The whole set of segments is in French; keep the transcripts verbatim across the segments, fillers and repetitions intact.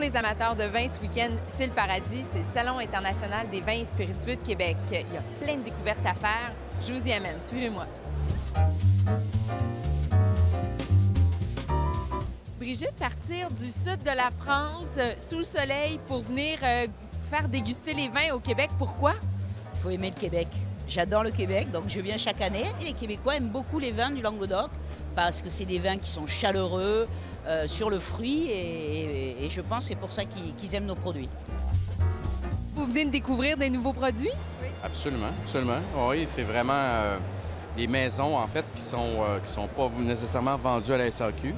pour les amateurs de vin, ce week-end, c'est le paradis. C'est le Salon international des vins et spiritueux de Québec. Il y a plein de découvertes à faire. Je vous y amène. Suivez-moi. Brigitte, partir du sud de la France, sous le soleil, pour venir euh, faire déguster les vins au Québec. Pourquoi? Il faut aimer le Québec. J'adore le Québec, donc je viens chaque année. Et les Québécois aiment beaucoup les vins du Languedoc parce que c'est des vins qui sont chaleureux, euh, sur le fruit, et, et, et je pense que c'est pour ça qu'ils qu'ils aiment nos produits. Vous venez de découvrir des nouveaux produits? Oui. Absolument, absolument. Oui, c'est vraiment euh, des maisons, en fait, qui ne sont, euh, qui sont pas nécessairement vendues à la S A Q.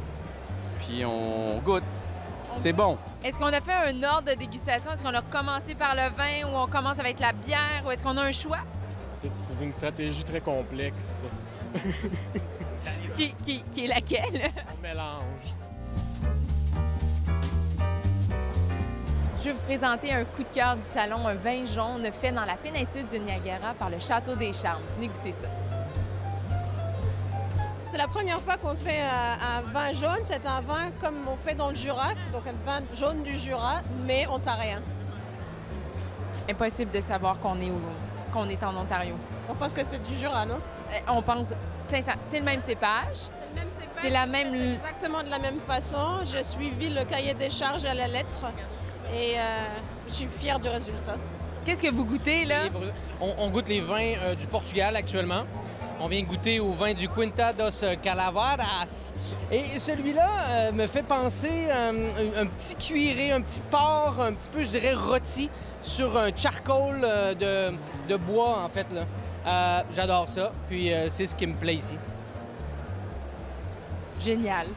Puis on goûte. C'est bon. Est-ce qu'on a fait un ordre de dégustation? Est-ce qu'on a commencé par le vin ou on commence avec la bière? Ou est-ce qu'on a un choix? C'est une stratégie très complexe. qui, qui, qui est laquelle? Un mélange. Je vais vous présenter un coup de cœur du salon, un vin jaune fait dans la péninsule du Niagara par le Château des Charmes. Venez goûter ça. C'est la première fois qu'on fait un vin jaune. C'est un vin comme on fait dans le Jura, donc un vin jaune du Jura, mais ontarien. Impossible de savoir qu'on est, qu'on est en Ontario. On pense que c'est du Jura, non? On pense, c'est le même cépage. C'est la même... exactement de la même façon. J'ai suivi le cahier des charges à la lettre et euh, je suis fière du résultat. Qu'est-ce que vous goûtez, là? On, on goûte les vins euh, du Portugal actuellement. On vient goûter au vin du Quinta dos Calavares. Et celui-là euh, me fait penser à un, un petit cuiré, un petit porc, un petit peu, je dirais, rôti sur un charcoal euh, de, de bois, en fait. Euh, J'adore ça, puis euh, c'est ce qui me plaît ici. Génial.